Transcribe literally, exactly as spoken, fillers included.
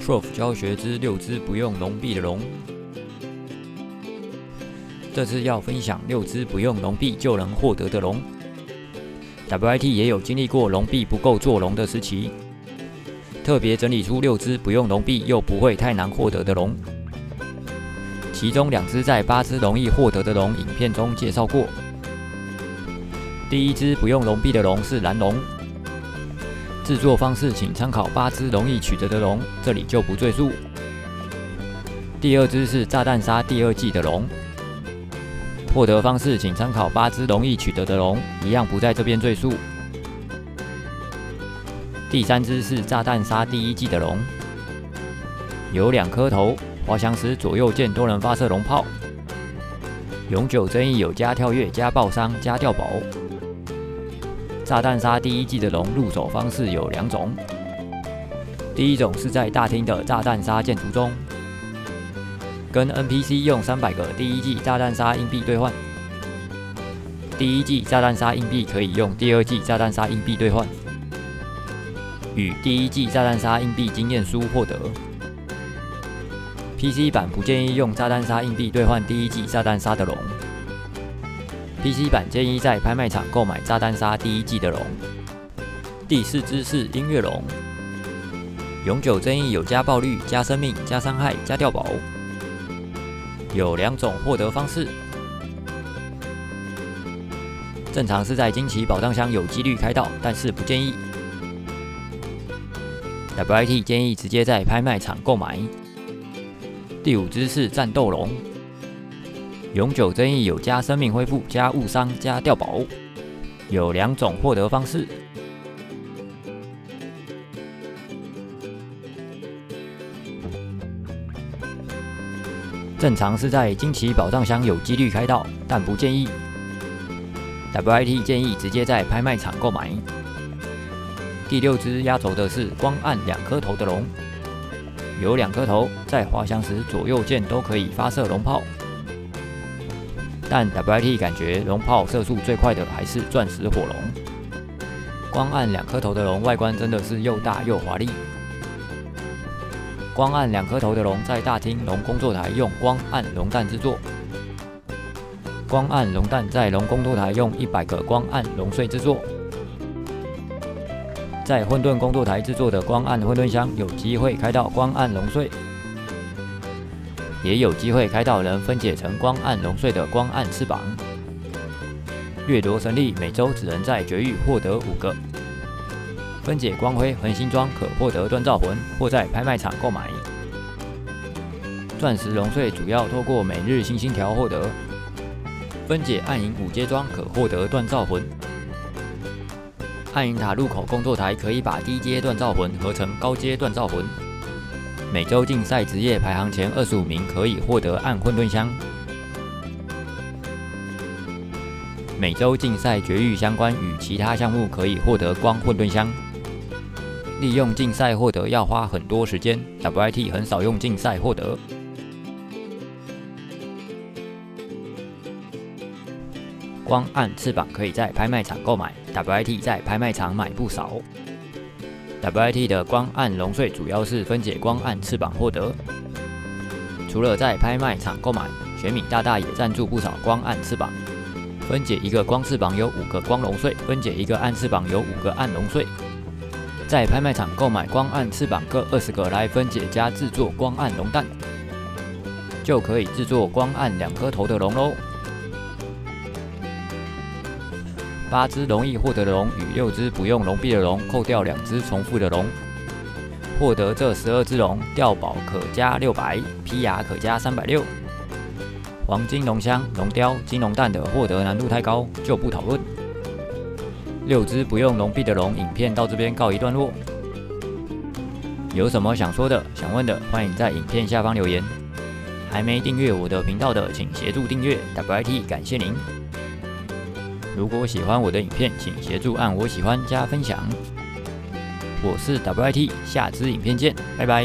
T R O V E 教学之六只不用农币的农。这次要分享六只不用农币就能获得的农。W Y T 也有经历过农币不够做农的时期，特别整理出六只不用农币又不会太难获得的农。其中两只在八只容易获得的农影片中介绍过。第一只不用农币的农是蓝农。 制作方式请参考八只容易取得的龙，这里就不赘述。第二只是炸弹鲨第二季的龙，获得方式请参考八只容易取得的龙，一样不在这边赘述。第三只是炸弹鲨第一季的龙，有两颗头，滑翔时左右键都能发射龙炮，永久争议有加跳跃、加爆伤、加掉宝。 炸弹鲨第一季的龙入手方式有两种，第一种是在大厅的炸弹鲨建筑中，跟 N P C 用三百个第一季炸弹鲨硬币兑换，第一季炸弹鲨硬币可以用第二季炸弹鲨硬币兑换，与第一季炸弹鲨硬币经验书获得。P C 版不建议用炸弹鲨硬币兑换第一季炸弹鲨的龙。 P C 版建议在拍卖场购买《炸弹鲨》第一季的龙。第四只是音乐龙，永久争议有加爆率、加生命、加伤害、加掉宝，有两种获得方式。正常是在惊奇宝藏箱有几率开到，但是不建议。W Y T 建议直接在拍卖场购买。第五只是战斗龙。 永久争议有加生命恢复、加误伤、加掉宝，有两种获得方式。正常是在惊奇宝藏箱有几率开到，但不建议。W Y T 建议直接在拍卖场购买。第六只压轴的是光按两颗头的龙，有两颗头，在滑翔时左右键都可以发射龙炮。 但 W Y T 感觉龙炮射速最快的还是钻石火龙。光按两颗头的龙外观真的是又大又华丽。光按两颗头的龙在大厅龙工作台用光按龙蛋制作。光按龙蛋在龙工作台用一百个光按龙碎制作。在混沌工作台制作的光按混沌箱有机会开到光按龙碎。 也有机会开到能分解成光暗龙碎的光暗翅膀。掠夺神力每周只能在绝域获得五个。分解光辉恒星装可获得锻造魂，或在拍卖场购买。钻石龙碎主要透过每日星星条获得。分解暗影五阶装可获得锻造魂。暗影塔入口工作台可以把低阶锻造魂合成高阶锻造魂。 每周竞赛职业排行前二十五名可以获得暗混沌箱。每周竞赛绝育相关与其他项目可以获得光混沌箱。利用竞赛获得要花很多时间 ，W Y T 很少用竞赛获得。光暗翅膀可以在拍卖场购买 ，W Y T 在拍卖场买不少。 W Y T 的光暗龙碎主要是分解光暗翅膀获得。除了在拍卖场购买，玄米大大也赞助不少光暗翅膀。分解一个光翅膀有五个光龙碎，分解一个暗翅膀有五个暗龙碎。在拍卖场购买光暗翅膀各二十个来分解加制作光暗龙蛋，就可以制作光暗两颗头的龙喽。八只容易获得的龙与六只不用龙币的龙，扣掉两只重复的龙，获得这十二只龙，掉宝可加六百，皮牙可加三百六十。黄金龙箱、龙雕、金龙蛋的获得难度太高，就不讨论。六只不用龙币的龙影片到这边告一段落。有什么想说的、想问的，欢迎在影片下方留言。还没订阅我的频道的，请协助订阅。W Y T 感谢您。 如果喜欢我的影片，请协助按我喜欢加分享。我是 W Y T， 下支影片见，拜拜。